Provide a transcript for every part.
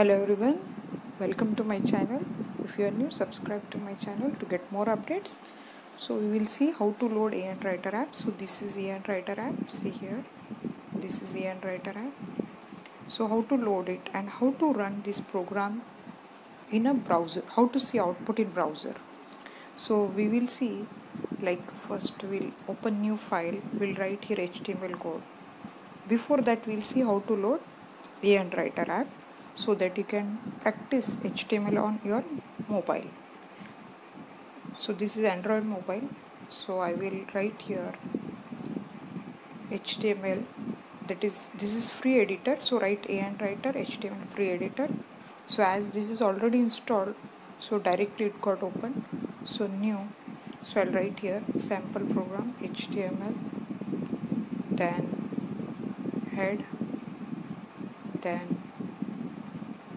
Hello everyone, welcome to my channel. If you are new, subscribe to my channel to get more updates. So we will see how to load AnWriter app. So this is AnWriter app. See here, this is AnWriter app. So how to load it and how to run this program in a browser, how to see output in browser. So we will see, like, first we'll open new file, we'll write here HTML code. Before that we'll see how to load AnWriter app so that you can practice HTML on your mobile. So this is Android mobile, so I will write here HTML. That is, this is free editor, so write AnWriter HTML free editor. So as this is already installed, so directly it got open. So new, so I'll write here sample program HTML, then head, then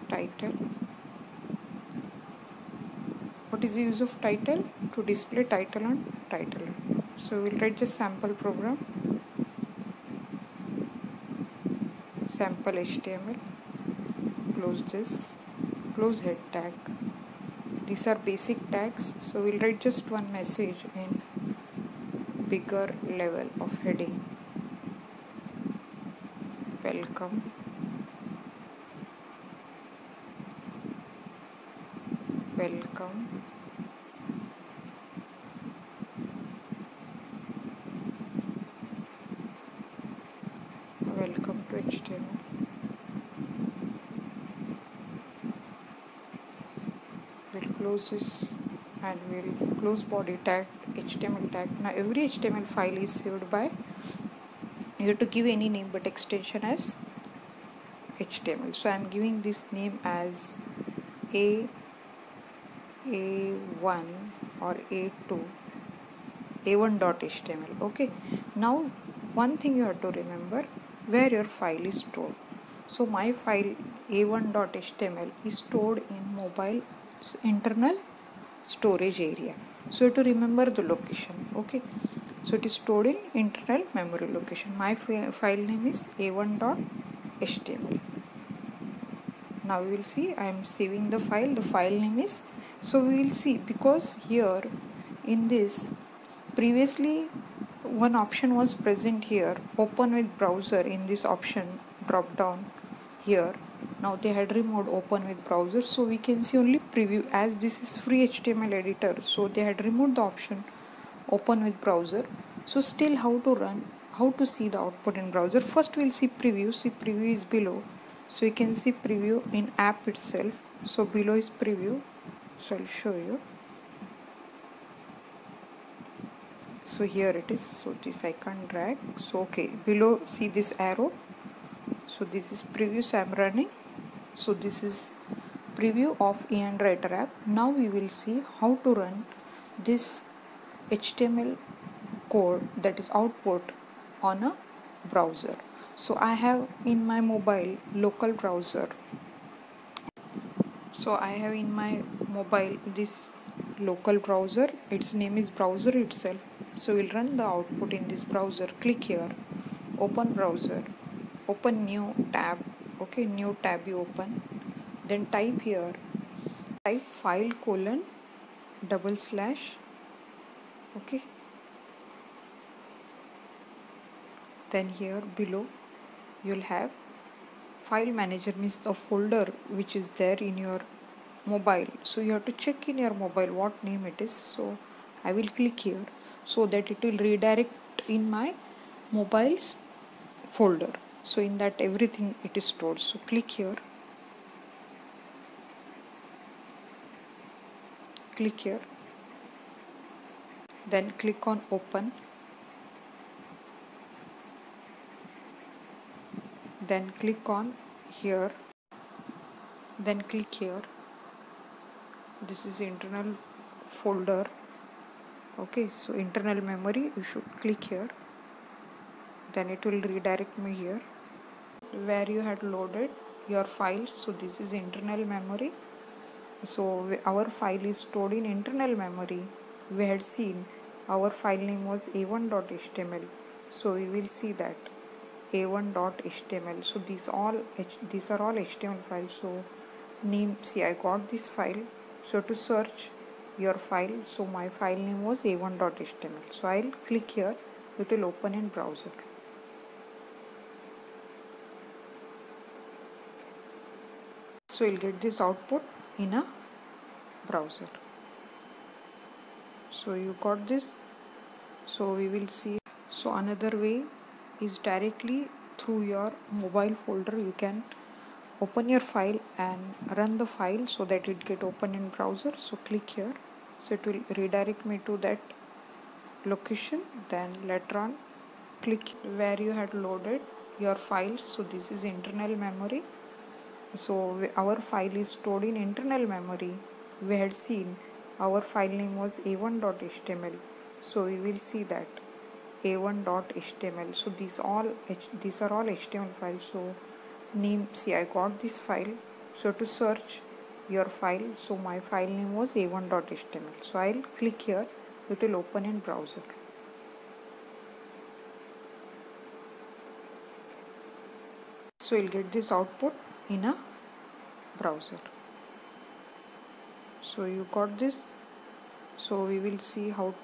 title. What is the use of title? To display title on title. So we'll write just sample program, sample HTML, close this, close head tag. These are basic tags, so we'll write just one message in bigger level of heading, welcome. Welcome to HTML. We'll close this and we'll close body tag, HTML tag. Now every HTML file is saved by, you have to give any name but extension as HTML. So I am giving this name as A1 or A2, A1.html. okay, now one thing you have to remember, where your file is stored. So my file A1.html is stored in mobile internal storage area, so you have to remember the location. Okay, so it is stored in internal memory location. My file name is A1.html. Now we will see, I am saving the file, the file name is. So we will see, because here in this previously one option was present here, open with browser, in this option drop down here. Now they had removed open with browser, so we can see only preview. As this is free HTML editor, so they had removed the option open with browser. So still how to run, how to see the output in browser. First we'll see preview. See, preview is below, so you can see preview in app itself. So below is preview, so I'll show you. So here it is, so this I can't drag. So okay, below see this arrow, so this is preview, so I'm running. So this is preview of AnWriter app. Now we will see how to run this HTML code, that is output, on a browser. So I have in my mobile local browser, so I have in my mobile this local browser, its name is browser itself. So we'll run the output in this browser. Click here, open browser, open new tab. Okay, new tab you open, then type here, type file colon double slash, okay, then here below you'll have file manager, means the folder which is there in your mobile. So you have to check in your mobile what name it is. So I will click here so that it will redirect in my mobile's folder, so in that everything it is stored. So click here, click here, then click on open, then click on here, then click here. This is internal folder, okay, so internal memory, you should click here, then it will redirect me here where you had loaded your files. So this is internal memory, so our file is stored in internal memory. We had seen our file name was a1.html, so we will see that a1.html. so these are all HTML files. So name. See, I got this file, so to search your file, so my file name was a1.html, so I'll click here, it will open in browser. So you'll get this output in a browser. So you got this. So we will see. So another way is directly through your mobile folder, you can open your file and run the file so that it get open in browser. So click here, so it will redirect me to that location. Then later on click where you had loaded your files. So this is internal memory, so our file is stored in internal memory. We had seen our file name was a1.html, so we will see that a1.html. so these are all HTML files. So name, see, I got this file, so to search your file, so my file name was a1.html, so I'll click here, it will open in browser. So you'll get this output in a browser. So you got this. So we will see how